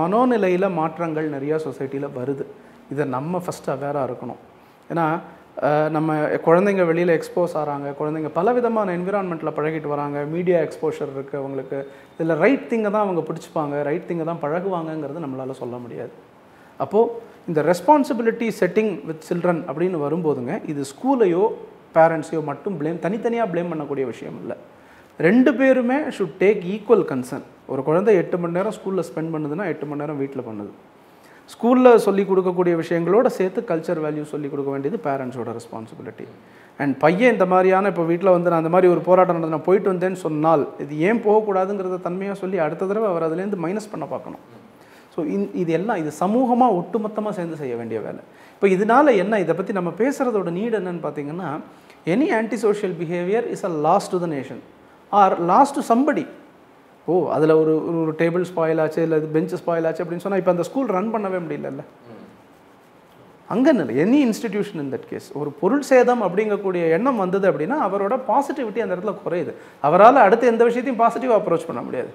மனோநிலையில் மாற்றங்கள் நிறையா சொசைட்டியில் வருது. இதை நம்ம ஃபஸ்ட்டு அவேராக இருக்கணும். ஏன்னா நம்ம குழந்தைங்க வெளியில் எக்ஸ்போஸ் ஆகிறாங்க, குழந்தைங்க பல விதமான என்விரான்மெண்ட்டில் பழகிட்டு வராங்க, மீடியா எக்ஸ்போஷர் இருக்குது அவங்களுக்கு, இதில் ரைட் திங்கை தான் அவங்க பிடிச்சிப்பாங்க, ரைட் திங்கை தான் பழகுவாங்கங்கிறது நம்மளால் சொல்ல முடியாது. அப்போது இந்த ரெஸ்பான்சிபிலிட்டி செட்டிங் வித் சில்ட்ரன் அப்படின்னு வரும்போதுங்க, இது ஸ்கூலையோ பேரண்ட்ஸையோ மட்டும் தனித்தனியாக ப்ளேம் பண்ணக்கூடிய விஷயம் இல்லை. 2 பேருமே ஷுட் டேக் ஈக்குவல் கன்சர்ன். ஒரு குழந்தை 8 மணி நேரம் ஸ்கூலில் ஸ்பெண்ட் பண்ணுதுன்னா 8 மணி நேரம் வீட்டில் பண்ணுது. ஸ்கூலில் சொல்லிக் கொடுக்கக்கூடிய விஷயங்களோட சேர்த்து கல்ச்சர் வேல்யூ சொல்லிக் கொடுக்க வேண்டியது பேரண்ட்ஸோட ரெஸ்பான்சிபிலிட்டி. அண்ட் பையன் இந்த மாதிரியான இப்போ வீட்டில் வந்து நான் அந்த மாதிரி ஒரு போராட்டம் நடந்து நான் போயிட்டு வந்தேன்னு சொன்னால் இது ஏன் போகக்கூடாதுங்கிறத தன்மையாக சொல்லி அடுத்த தடவை அவர் அதுலேருந்து மைனஸ் பண்ண பார்க்கணும். ஸோ இதெல்லாம் இது சமூகமாக ஒட்டுமொத்தமாக சேர்ந்து செய்ய வேண்டிய வேலை. இப்போ இதனால் என்ன, இதை பற்றி நம்ம பேசுகிறதோட நீட் என்னன்னு பார்த்தீங்கன்னா, any anti social behaviour is a loss to the nation or loss to somebody. அதில் ஒரு ஒரு டேபிள் ஸ்பாயில் ஆச்சு, இல்லை இது பெஞ்சு ஸ்பாயில் ஆச்சு அப்படின்னு சொன்னால் இப்போ அந்த ஸ்கூல் ரன் பண்ணவே முடியல. அங்கே இல்லை any institution in that case ஒரு பொருள் சேதம் அப்படிங்கக்கூடிய எண்ணம் வந்தது அப்படின்னா அவரோட பாசிட்டிவிட்டி அந்த இடத்துல குறையுது. அவரால் அடுத்து எந்த விஷயத்தையும் பாசிட்டிவாக அப்ரோச் பண்ண முடியாது.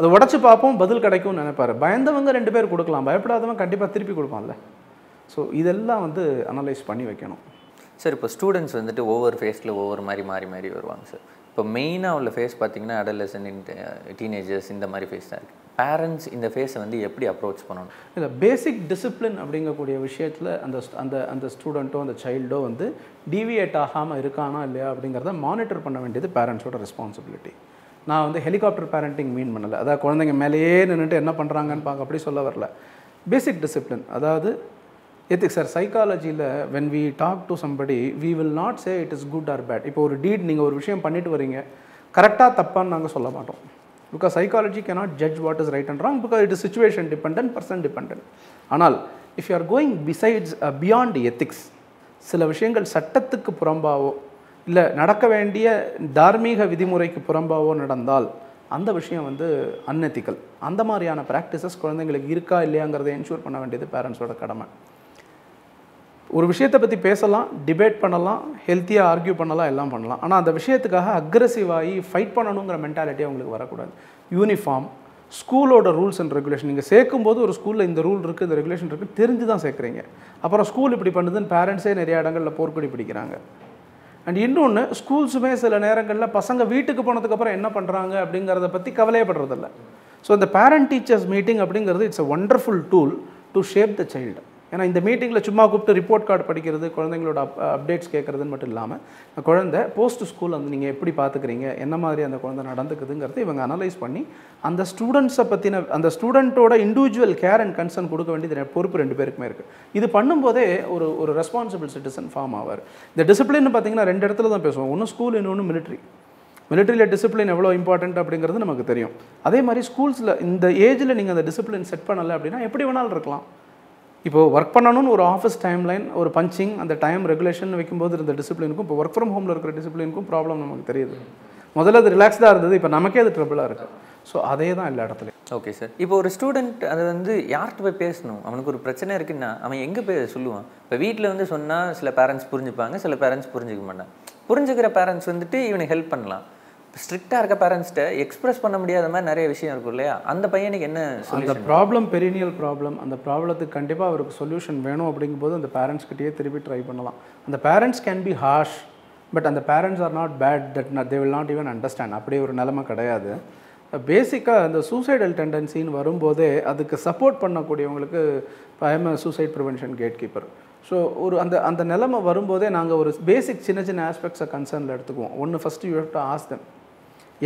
அதை உடச்சி பார்ப்போம், பதில் கிடைக்கும்னு நினைப்பார். பயந்தவங்க 2 பேர் கொடுக்கலாம், பயப்படாதவங்க கண்டிப்பாக திருப்பி கொடுப்பான்ல. ஸோ இதெல்லாம் வந்து அனலைஸ் பண்ணி வைக்கணும். சார், இப்போ ஸ்டூடெண்ட்ஸ் வந்துட்டு ஒவ்வொரு ஃபேஸில் ஒவ்வொரு மாதிரி மாறி மாறி வருவாங்க சார். இப்போ மெயினாக உள்ள ஃபேஸ் பார்த்திங்கன்னா அடலசன்ட், டீனேஜர்ஸ், இந்த மாதிரி ஃபேஸ் தான் இருக்குது. பேரண்ட்ஸ் இந்த ஃபேஸை வந்து எப்படி அப்ரோச் பண்ணணும்? இல்லை, பேசிக் டிசிப்ளின் அப்படிங்கக்கூடிய விஷயத்தில் அந்த அந்த அந்த ஸ்டூடெண்ட்டோ அந்த சைல்டோ வந்து டீவியேட் ஆகாமல் இருக்கானா இல்லையா அப்படிங்கிறத மானிட்டர் பண்ண வேண்டியது பேரண்ட்ஸோட ரெஸ்பான்சிபிலிட்டி. நான் வந்து ஹெலிகாப்டர் பேரண்டிங் மீன் பண்ணலை, அதாவது குழந்தைங்க மேலேயே நின்றுட்டு என்ன பண்ணுறாங்கன்னு பார்க்க அப்படி சொல்ல வரல. பேசிக் டிசிப்ளின், அதாவது எத்திக்ஸ். சார், சைக்காலஜியில் when we talk to somebody we will not say it is good or bad. இப்போ ஒரு டீட் நீங்கள் ஒரு விஷயம் பண்ணிட்டு வரீங்க, கரெக்டாக தப்பான்னு நாங்கள் சொல்ல மாட்டோம். Because psychology cannot judge what is right and wrong because it is situation dependent, person dependent. ஆனால் if you are going besides beyond ethics, சில விஷயங்கள் சட்டத்துக்கு புறம்பாவோ இல்லை நடக்க வேண்டிய தார்மீக விதிமுறைக்கு புறம்பாவோ நடந்தால் அந்த விஷயம் வந்து அன்எத்திக்கல். அந்த மாதிரியான ப்ராக்டிசஸ் குழந்தைங்களுக்கு இருக்கா இல்லையாங்கிறத என்ஷூர் பண்ண வேண்டியது பேரண்ட்ஸோட கடமை. ஒரு விஷயத்தை பற்றி பேசலாம், டிபேட் பண்ணலாம், ஹெல்த்தியாக ஆர்கியூ பண்ணலாம், எல்லாம் பண்ணலாம். ஆனால் அந்த விஷயத்துக்காக அக்ரெசிவாகி ஃபைட் பண்ணணுங்கிற மென்டாலிட்டி அவங்களுக்கு வரக்கூடாது. யூனிஃபார்ம், ஸ்கூலோட ரூல்ஸ் அண்ட் ரெகுலேஷன், நீங்கள் சேர்க்கும்போது ஒரு ஸ்கூலில் இந்த ரூல் இருக்குது, இந்த ரெகுலேஷன் இருக்குது, தெரிஞ்சு தான் சேர்க்குறீங்க. அப்புறம் ஸ்கூல் இப்படி பண்ணுதுன்னு பேரண்ட்ஸே நிறைய இடங்களில் போர்க்கொடி பிடிக்கிறாங்க. அண்ட் இன்னொன்று, ஸ்கூல்ஸுமே சில நேரங்களில் பசங்க வீட்டுக்கு போனதுக்கப்புறம் என்ன பண்ணுறாங்க அப்படிங்கிறத பற்றி கவலையப்படுறதில்ல. ஸோ இந்த பேரண்ட் டீச்சர்ஸ் மீட்டிங் அப்படிங்கிறது it's a wonderful tool to shape the child. ஏன்னா இந்த மீட்டிங்ல சும்மா கூப்பிட்டு ரிப்போர்ட் கார்டு படிக்கிறது குழந்தைகளோட அப்டேட்ஸ் கேக்குறதுன்னு மட்டும் இல்லாம குழந்தை போஸ்ட் ஸ்கூல் வந்து நீங்க எப்படி பாத்துக்கறீங்க என்ன மாதிரி அந்த குழந்தை நடந்துக்குதுங்கறதை இவங்க அனலைஸ் பண்ணி அந்த ஸ்டூடண்ட்ஸ பத்தின அந்த ஸ்டூடண்டோட இன்டிவிஜுவல் கேர் அண்ட் கன்சர்ன் கொடுக்க வேண்டியது பொறுப்பு ரெண்டு பேருக்குமே இருக்கு இது பண்ணும்போதே ஒரு ரெஸ்பான்சிபிள் சிட்டிசன் ஃபார்ம் ஆவார் இந்த டிசிப்ளின் பாத்தீங்கன்னா ரெண்டு இடத்துல தான் பேசுவோம் ஒன்னு ஸ்கூல் இன்னொன்னு military Military discipline is very important. That is why schools are in the age of discipline set. If you work on an office timeline, or punching, and the time regulation, the discipline, work from home, discipline is a problem. First, relax, now we have trouble. So, that is the Okay, sir. Now, a student, who are talking to parents Strict parents express the problem perennial problem and the problem is solution the parents and the parents can be harsh but and the parents are not bad that they will not even understand Basically, the suicidal tendency is support I am a suicide prevention gatekeeper. So, அந்த நிலைமை வரும்போதே நாங்க ஒரு பேசிக் சின்ன aspects concernல எடுத்துக்குவோம். ஒன்னு first you have to ask them.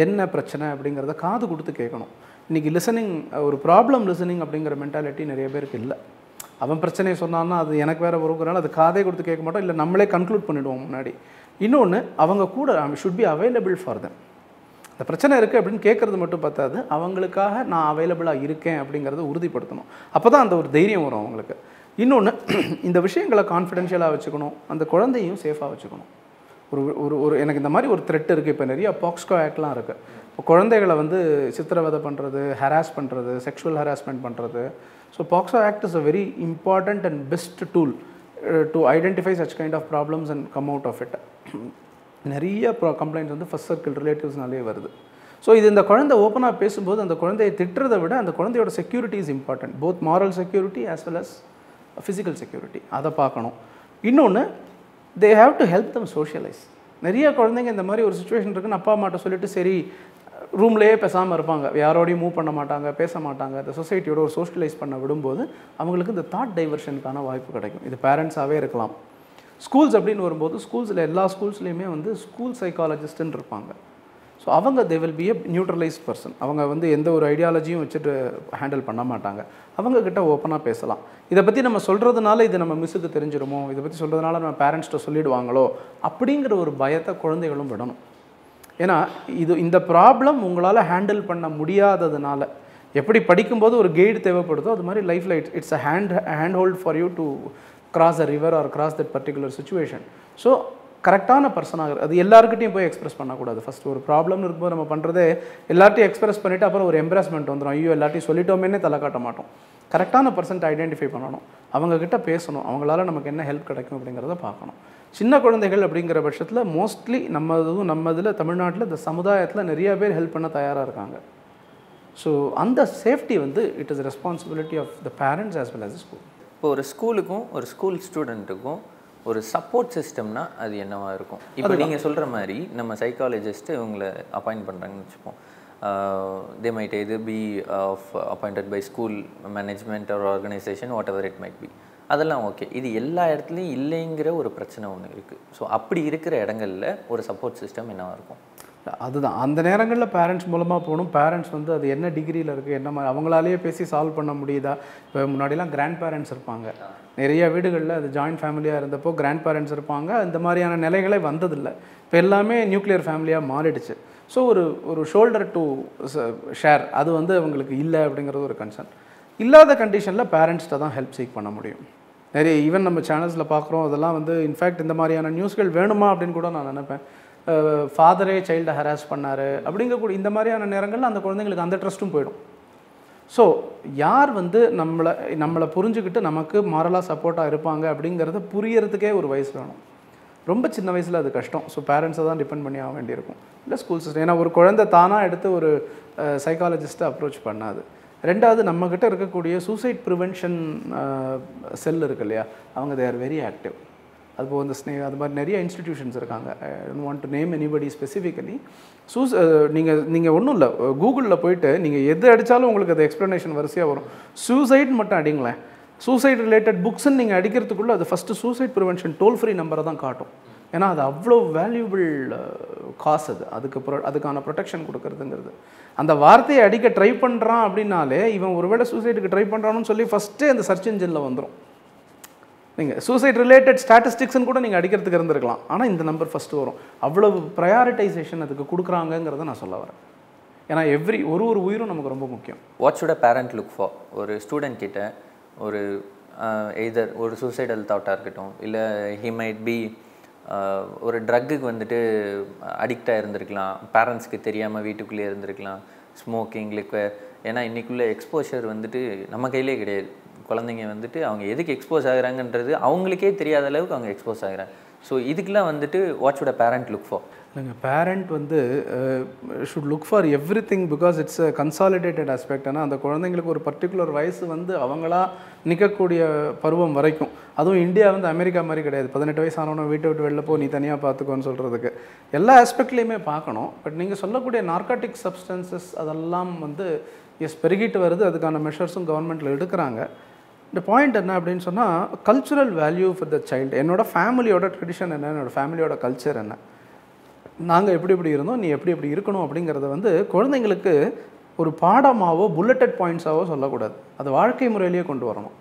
என்ன பிரச்சனை அப்படிங்கறத காது கொடுத்து கேட்கணும். இன்னைக்கு listening ஒரு problem listening அப்படிங்கற mentality நிறைய பேருக்கு இல்ல. அவன் பிரச்சனையை சொன்னான்னா அது எனக்கு வேற வருகிறனால அது காதே கொடுத்து கேட்க மாட்டோம் இல்ல நம்மளே கன்க்ளூட் பண்ணிடுவோம் முன்னாடி. இன்னொன்னு அவங்க கூட should be available for them. The பிரச்சனை இருக்கு அப்படினு கேக்குறது மட்டும் பத்தாது அவங்களுக்காக நான் அவேலபிளா இருக்கேன் அப்படிங்கறத உறுதிப்படுத்தணும். அப்பதான் அந்த ஒரு தைரியம் வரும் அவங்களுக்கு. இன்னொன்னு இந்த விஷயங்களை கான்ஃபிடென்ஷியலா வச்சுக்கணும். அந்த குழந்தையையும் சேஃபா வச்சுக்கணும். ஒரு எனக்கு இந்த மாதிரி ஒரு threat இருக்கு இப்ப நிறைய Poxo actலாம் இருக்கு. குழந்தைகளை வந்து சித்திரவதை பண்றது, harass பண்றது, sexual harassment பண்றது. So Poxo act is a very important and best tool to identify such kind of problems and come out of it. நிறைய complaints வந்து first circle relatives-னாலே வருது. So இது இந்த குழந்தை ஓபனா பேசும்போது அந்த குழந்தையை திட்றதை விட அந்த குழந்தையோட security is important. Both moral security as well as physical security. அத பார்க்கணும். இன்னொன்னு they have to help them socialize. நிறைய குழந்தைங்க இந்த மாதிரி ஒரு situation இருக்குன்னு அப்பா அம்மாட்ட சொல்லிட்டு சரி ரூம்லயே பேசாம இருப்பாங்க. யாரோடையும் மூவ் பண்ண மாட்டாங்க, பேச மாட்டாங்க. அந்த சொசைட்டியோட ஒரு socialize பண்ண விடும்போது அவங்களுக்கு இந்த thought diversionக்கான வாய்ப்பு கிடைக்கும். இது parents-ஆவே இருக்கலாம். Schools அப்படினு வரும்போது ஸ்கூல்ஸ்ல எல்லா ஸ்கூல்ஸ்லயுமே வந்து ஸ்கூல் சைக்காலஜிஸ்ட் இருப்பாங்க சோ அவங்க they will be a neutralized person அவங்க வந்து எந்த ஒரு ஐடியாலஜியும் வச்சிட்டு ஹேண்டில் பண்ண மாட்டாங்க அவங்க கிட்ட ஓபனா பேசலாம் இத பத்தி நம்ம சொல்றதுனால இது நம்ம மிஸ்க்கு தெரிஞ்சிருமோ இத பத்தி சொல்றதுனால நம்ம parents கிட்ட சொல்லிடுவாங்களோ அப்படிங்கற ஒரு பயத்தை குழந்தைகளும் விடணும் ஏனா இது இந்த problem உங்களால ஹேண்டில் பண்ண முடியாததனால எப்படி படிக்கும்போது ஒரு கைடு தேவைப்படுதோ அது மாதிரி லைஃப்ல it's a handhold for you to cross a river or cross that particular situation. So, correct-ஆன பர்சனாக அது எல்லார்கிட்டயும் போய் எக்ஸ்பிரஸ் பண்ண கூடாது. ஃபர்ஸ்ட் ஒரு ப்ராப்ளம் இருக்கும்போது நம்ம பண்றதே எல்லார்கிட்டயும் எக்ஸ்பிரஸ் பண்ணிட்டு அப்புறம் ஒரு எம்பாரஸ்மென்ட் வந்துரும். ஐயோ எல்லார்கிட்டயும் சொல்லிட்டோமேனே தலை காட்ட மாட்டோம். கரெக்டான பர்சன்ட் ஐடென்டிஃபை பண்ணனும். அவங்க கிட்ட பேசணும். அவங்களால நமக்கு என்ன ஹெல்ப் கிடைக்கும் அப்படிங்கறத பார்க்கணும். சின்ன குழந்தைகள் அப்படிங்கற பட்சத்துல மோஸ்ட்லி நம்மதுல தமிழ்நாட்டுல இந்த சமூகாயத்துல நிறைய பேர் ஹெல்ப் பண்ண தயாரா இருக்காங்க. So, அந்த சேஃப்டி வந்து it is the responsibility of the parents as well as the school. ஒரு ஸ்கூலுக்கும் ஒரு ஸ்கூல் ஸ்டூடண்ட்டுக்கும் ஒரு சப்போர்ட் சிஸ்டம்னா அது என்னவா இருக்கும் இப்போ நீங்க சொல்ற மாதிரி நம்ம சைக்காலஜிஸ்ட் இவங்களை அப்பாயிண்ட் பண்றாங்கன்னு வெச்சுப்போம் they might either be appointed by school management or organization whatever it might be அதெல்லாம் ஓகே இது எல்லா இடத்துலயும் இல்லங்கற ஒரு பிரச்சனை ஒன்னு இருக்கு சோ அப்படி இருக்கிற இடங்கள்ல ஒரு சப்போர்ட் சிஸ்டம் என்னவா இருக்கும் அதுதான் அந்த நேரங்கள்ல பேரண்ட்ஸ் மூலமா போணும் பேரண்ட்ஸ் வந்து அது என்ன டிகிரில இருக்கு என்ன அவங்களாலயே பேசி சால்வ் பண்ண முடியுதா இப்ப முன்னாடி எல்லாம் கிராண்ட் பேரண்ட்ஸ் இருப்பாங்க நிறைய வீடுகள்ல அது ஜாயின்ட் ஃபேமிலியா இருந்தப்போ கிராண்ட் பேரண்ட்ஸ் இருப்பாங்க இந்த மாதிரியான நிலைகளே வந்தது இல்ல இப்ப எல்லாமே நியூக்ளியர் ஃபேமிலியா மாறிடுச்சு சோ ஒரு ஷோல்டர் டு ஷேர் அது வந்து அவங்களுக்கு இல்ல அப்படிங்கறது ஒரு கன்சர்ன் இல்லாத கண்டிஷன்ல பேரண்ட்ஸ் கிட்ட தான் ஹெல்ப் சீக் பண்ண முடியும் நிறைய ஈவன் நம்ம சேனல்ஸ்ல பார்க்கறோம் அதெல்லாம் வந்து இன்ஃபேக்ட் இந்த மாதிரியான நியூஸ்கள் வேணுமா அப்படினு கூட நான் நினைப்பேன் ஃாதரே சைல்ட் ஹராஸ் பண்ணாரு அப்படிங்க கூட இந்த மாதிரியான நேரங்கள்ல அந்த குழந்தைகளுக்கு அந்த ட்ரஸ்டும் போய்டும் சோ யார் வந்து நம்மள புரிஞ்சிக்கிட்டு நமக்கு மாரலா சப்போர்ட்டா இருப்பாங்க அப்படிங்கறது புரியறதுக்கே ஒரு வயசு வேணும் ரொம்ப சின்ன வயசுல அது கஷ்டம் சோ பேரண்ட்ஸ தான் டிபெண்ட் பண்ணி ஆக வேண்டியிருக்கும் இல்ல ஸ்கூல் சிஸ்டம் ஏனா ஒரு குழந்தை தானா எடுத்து ஒரு சைக்காலஜிஸ்ட் அப்ரோச் பண்ணாது ரெண்டாவது நம்ம கிட்ட இருக்கக்கூடிய சூசைட் பிரிவென்ஷன் செல் இருக்கு இல்லையா அவங்க they are very active அதுபோ அந்த ஸ்னே அது மாதிரி நிறைய இன்ஸ்டிடியூஷன்ஸ் இருக்காங்க I don't want to name anybody specifically நீங்க ஒண்ணும் இல்ல கூகுள்ல போய்ட்டு நீங்க எது அடிச்சாலும் உங்களுக்கு அது எக்ஸ்பிளனேஷன் வரிசையா வரும் சூசைட் மட்டும் அடிங்களே suicide related books ninga adikiradhukkulla the first suicide prevention toll free number ah dhan kaatum ena adu avlo valuable cause adu adukana protection kudukiradhungiradhu andha vaarthai adika try pandran appadinaale ivan oru vela suicide ku try pandran nu solli first andha search engine la vandrum neenga suicide related statistics nu kuda neenga adikiradhukku irundirkalam ana indha number first varum avlo prioritization adukku kudukranga engiradha na solla varan ena every oru uyirum namakku romba mukkiyam. What should a parent look for oru student kitta or either or suicidal thought irukkatum illa he might be or drug ku vandittu addict a irundirkalam parents ku theriyama veetukkulle irundirkalam smoking liquor ena innikulla exposure vandittu nama kaiyile kediyad kulandinga vandittu avanga edhukku expose aaguranga endradhu avangalukey theriyada alavukku avanga expose aaguranga so idhukla vandittu what should a parent look for a parent should look for everything because it's a consolidated aspect ana and kulandingalukku or particular wise vandu avangala nikakodiya paruvam varaikum adhu india vandu america mari kediyad 18 vayas aanona veetu vittu vella po nee thaniya paathukon solradhukku ella aspect liyume paakanum but neenga sollakodiya narcotic substances adallam vandu yes perigitu varudhu adukana measures government la edukranga. The point is that cultural value for the child, enoda family oda tradition enna enoda family oda culture enna naanga eppadi eppadi irundhom nee eppadi eppadi irukonu abingiradha vandu kulandaigalukku oru paadamavo bulleted points avo solla koodadhu adu vaalkai muraiyiye kondu varanum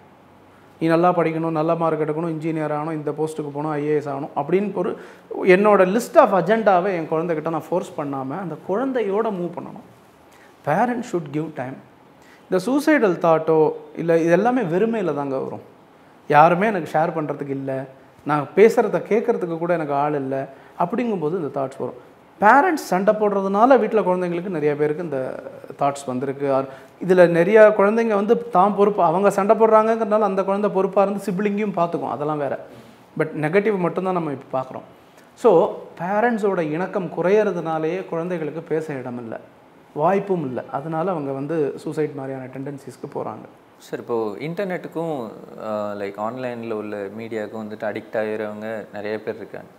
நீ நல்லா படிக்கணும் நல்ல மார்க் எடுக்கணும் இன்ஜினியர் ஆகணும் இந்த போஸ்ட்டுக்கு போகணும் ஐஏஎஸ் ஆகணும் அப்படின்னு ஒரு என்னோட லிஸ்ட் ஆஃப் அஜெண்டாவை என் குழந்தைகிட்ட நான் ஃபோர்ஸ் பண்ணாமல் அந்த குழந்தையோட மூவ் பண்ணணும். Parents should give time. இந்த சூசைடல் தாட்டோ இல்லை இது எல்லாமே வெறுமையில் தாங்க வரும். யாருமே எனக்கு ஷேர் பண்ணுறதுக்கு இல்லை, நான் பேசுகிறத கேட்குறதுக்கு கூட எனக்கு ஆள் இல்லை அப்படிங்கும்போது இந்த தாட்ஸ் வரும். பேரண்ட்ஸ் சண்டை போடுறதுனால வீட்டில் குழந்தைங்களுக்கு நிறைய பேருக்கு இந்த தாட்ஸ் வந்திருக்கு. இதில் நிறைய குழந்தைங்க வந்து தான் பொறுப்பு, அவங்க சண்டை போடுறாங்கங்கிறதுனால அந்த குழந்தை பொறுப்பாக இருந்து சிப்ளிங்கையும் பார்த்துக்கும், அதெல்லாம் வேறு. பட் நெகட்டிவ் மட்டும்தான் நம்ம இப்போ பார்க்குறோம். ஸோ பேரண்ட்ஸோட இணக்கம் குறையிறதுனாலேயே குழந்தைகளுக்கு பேச இடம் இல்லை, வாய்ப்பும் இல்லை, அதனால் அவங்க வந்து சூசைட் மாதிரியான டெண்டன்சிஸ்க்கு போகிறாங்க. சார் இப்போது இன்டர்நெட்டுக்கும் லைக் ஆன்லைனில் உள்ள மீடியாவுக்கும் வந்துட்டு அடிக்ட் ஆகிறவங்க நிறைய பேர் இருக்காங்க.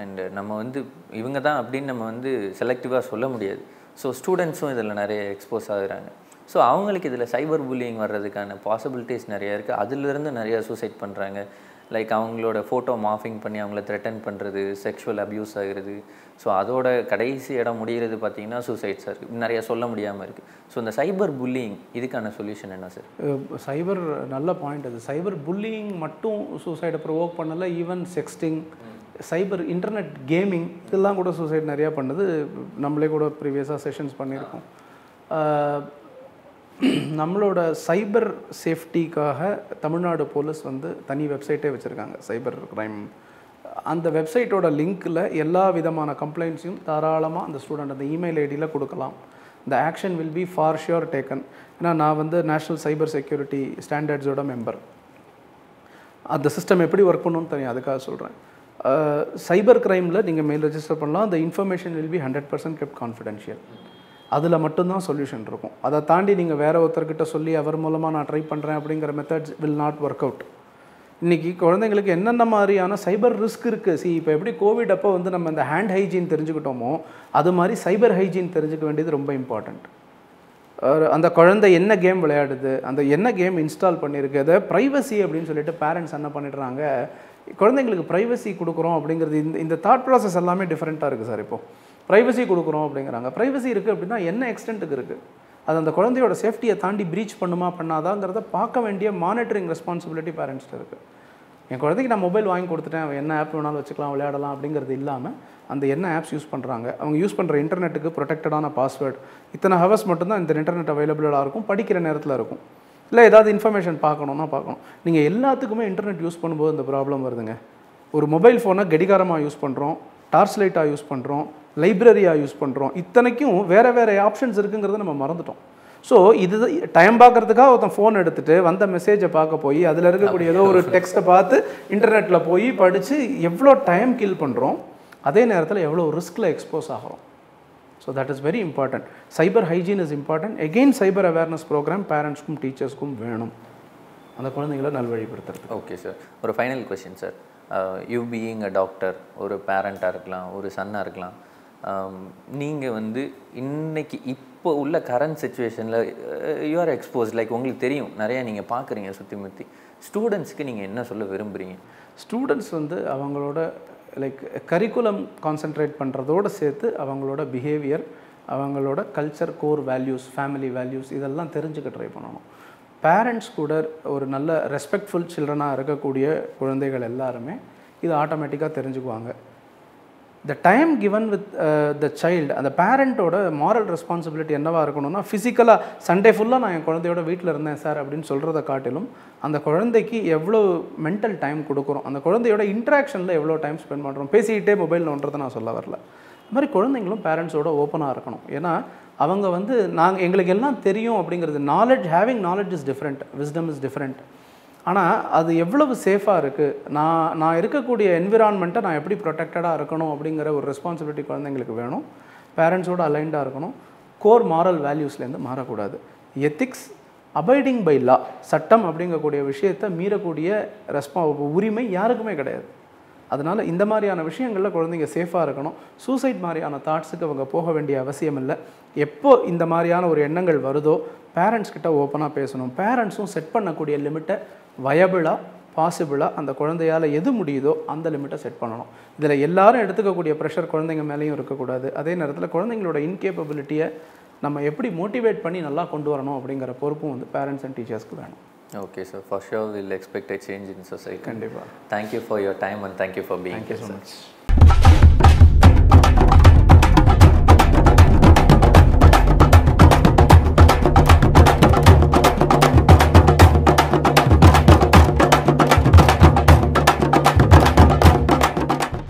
அண்டு நம்ம வந்து இவங்க தான் அப்படின்னு நம்ம வந்து செலக்டிவாக சொல்ல முடியாது. ஸோ ஸ்டூடெண்ட்ஸும் இதில் நிறைய எக்ஸ்போஸ் ஆகுறாங்க. ஸோ அவங்களுக்கு இதில் சைபர் புல்லிங் வர்றதுக்கான பாசிபிலிட்டிஸ் நிறையா இருக்குது. அதிலிருந்து நிறையா சூசைட் பண்ணுறாங்க. லைக் அவங்களோட ஃபோட்டோ மாஃபிங் பண்ணி அவங்கள த்ரெட்டன் பண்ணுறது, செக்ஷுவல் அப்யூஸ் ஆகிறது. ஸோ அதோட கடைசி இடம் முடிகிறது பார்த்திங்கன்னா சூசைட்ஸாக இருக்குது, நிறையா சொல்ல முடியாமல் இருக்குது. ஸோ இந்த சைபர் புல்லிங் இதுக்கான சொல்யூஷன் என்ன சார்? சைபர் நல்ல பாயிண்ட். அது சைபர் புல்லிங் மட்டும் சூசைடை ப்ரொவோக் பண்ணலை, even sexting, cyber internet gaming இதெல்லாம் கூட சூசைட் நிறையா பண்ணுது. நம்மளே கூட ப்ரீவியஸாக செஷன்ஸ் பண்ணியிருக்கோம். நம்மளோட சைபர் சேஃப்டிக்காக தமிழ்நாடு போலீஸ் வந்து தனி வெப்சைட்டே வச்சுருக்காங்க, சைபர் க்ரைம். அந்த வெப்சைட்டோட லிங்க்கில் எல்லா விதமான கம்ப்ளைண்ட்ஸையும் தாராளமாக அந்த ஸ்டூடெண்ட் அந்த இமெயில் ஐடியில் கொடுக்கலாம். இந்த action will be for sure taken. ஏன்னா நான் வந்து நேஷ்னல் சைபர் செக்யூரிட்டி ஸ்டாண்டர்ட்ஸோட மெம்பர். அந்த சிஸ்டம் எப்படி ஒர்க் பண்ணணும்னு தெரியும், அதுக்காக சொல்கிறேன். சைபர் க்ரைமில் நீங்கள் மெயில் ரெஜிஸ்டர் பண்ணலாம். அந்த information will be 100% kept confidential. அதில் மட்டும்தான் சொல்யூஷன் இருக்கும். அதை தாண்டி நீங்கள் வேறு ஒருத்தர்கிட்ட சொல்லி அவர் மூலமாக நான் ட்ரை பண்ணுறேன் அப்படிங்கிற methods will not work out. இன்றைக்கி குழந்தைங்களுக்கு என்னென்ன மாதிரியான சைபர் ரிஸ்க் இருக்குது, சி இப்போ எப்படி கோவிட் அப்போ வந்து நம்ம இந்த ஹேண்ட் ஹைஜீன் தெரிஞ்சுக்கிட்டோமோ அது மாதிரி சைபர் ஹைஜீன் தெரிஞ்சுக்க வேண்டியது ரொம்ப இம்பார்ட்டண்ட். அந்த குழந்தை என்ன கேம் விளையாடுது, அந்த என்ன கேம் இன்ஸ்டால் பண்ணியிருக்கு, அதை ப்ரைவசி அப்படின்னு சொல்லிட்டு பேரண்ட்ஸ் என்ன பண்ணிடுறாங்க, குழந்தைங்களுக்கு ப்ரைவசி கொடுக்குறோம் அப்படிங்கிறது. இந்த தாட் ப்ராசஸ் எல்லாமே டிஃப்ரெண்ட்டாக இருக்குது சார். இப்போது ப்ரைவசி கொடுக்குறோம் அப்படிங்கிறாங்க. ப்ரைவசி இருக்குது அப்படின்னா என்ன எக்ஸ்டென்ட்டுக்கு இருக்குது, அது அந்த குழந்தையோட சேஃப்டியை தாண்டி ப்ரீச் பண்ணுமா பண்ணாதாங்கிறத பார்க்க வேண்டிய மானிட்டரிங் ரெஸ்பான்சிபிலிட்டி பேரண்ட்ஸ்கிட்ட இருக்குது. என் குழந்தைக்கு நான் மொபைல் வாங்கி கொடுத்துட்டேன், அவன் என்ன ஆப் வேணாலும் வச்சுக்கலாம் விளையாடலாம் அப்படிங்கிறது இல்லாமல் அந்த என்ன ஆப்ஸ் யூஸ் பண்ணுறாங்க, அவங்க யூஸ் பண்ணுற இன்டர்நெட்டுக்கு ப்ரொடெக்டடான பாஸ்வேர்டு, இத்தனை ஹவர்ஸ் மட்டும்தான் இந்த இன்டர்நெட் அவைலபிளாக இருக்கும், படிக்கிற நேரத்தில் இருக்கும், இல்லை ஏதாவது இன்ஃபர்மேஷன் பார்க்கணுன்னா பார்க்கணும். நீங்கள் எல்லாத்துக்குமே இன்டர்நெட் யூஸ் பண்ணும்போது இந்த ப்ராப்ளம் வருதுங்க. ஒரு மொபைல் ஃபோனை கடிகாரமாக யூஸ் பண்ணுறோம், டார்ச் லைட்டாக யூஸ் பண்ணுறோம், லைப்ரரியாக யூஸ் பண்ணுறோம், இத்தனைக்கும் வேறு வேறு ஆப்ஷன்ஸ் இருக்குங்கிறத நம்ம மறந்துட்டோம். ஸோ இது டைம் பார்க்குறதுக்காக ஒருத்தன் ஃபோன் எடுத்துகிட்டு வந்த மெசேஜை பார்க்க போய் அதில் இருக்கக்கூடிய ஏதோ ஒரு டெக்ஸ்ட்டை பார்த்து இன்டர்நெட்டில் போய் படித்து எவ்வளோ டைம் கில் பண்ணுறோம், அதே நேரத்தில் எவ்வளோ ரிஸ்கில் எக்ஸ்போஸ் ஆகிறோம். So that is very important. Cyber hygiene is important. Again, cyber awareness program parents kum teachers kum venum andha kulandengala nalvalipadutradhu. Okay sir, or a final question sir, you being a doctor or a parent ah irukkalam or a son ah irukkalam, neenga vandu inniki ipo ulla current situation la you are exposed, like ungalku theriyum nariya neenga paakuringa sutti mutti. Students, what do you say? Students are like curriculum concentrate on behavior, culture, core values, family values, this all try. Parents are respectful children, this automatically. The time given with the child and the parent oda moral responsibility ennava irukonona physically Sunday full la na en kolandayoda veetla irundhen sir appdin solradha kaatilum and kolandaikku evlo mental time kudukurom and kolandayoda interaction la evlo time spend pandrom pesiitte mobile la ondradha na solla varala mari kolandaingalum parents oda open ah irukanum ena avanga vandu naanga engalukku ella theriyum appingiradhu knowledge having knowledge is different wisdom is different ஆனா அது எவ்வளவு சேஃபா இருக்கு நான் இருக்க கூடிய environment-ஐ நான் எப்படி protected-ஆ இருக்கணும் அப்படிங்கற ஒரு responsibility குழந்தைகளுக்கு வேணும் parents-ஓட aligned-ஆ இருக்கணும் core moral values-ல இருந்து மாற கூடாது ethics abiding by law சட்டம் அப்படிங்கற கூடிய விஷயத்தை மீற கூடிய உரிமை யாருக்குமே கிடையாது அதனால இந்த மாதிரியான விஷயங்கள்ல குழந்தைங்க சேஃபா இருக்கணும் suicide மாதிரியான thoughts-க்கு அவங்க போக வேண்டிய அவசியம் இல்ல எப்போ இந்த மாதிரியான ஒரு எண்ணங்கள் வருதோ parents கிட்ட ஓபனா பேசணும் parents-உம் செட் பண்ணக்கூடிய லிமிட்ட viable, possible, and the Korandayala Yedu and the limiter set Panano. There are Yellar Edaka pressure Korandang Malay or Kakuda, Adenatha Korandang Loda incapability, Namayapri motivate Panin Allah Kondorano, bring a porpum, the parents and teachers Kulan. Okay, so for sure we'll expect a change in society. Thank you for your time and thank you for being here. Thank you so much.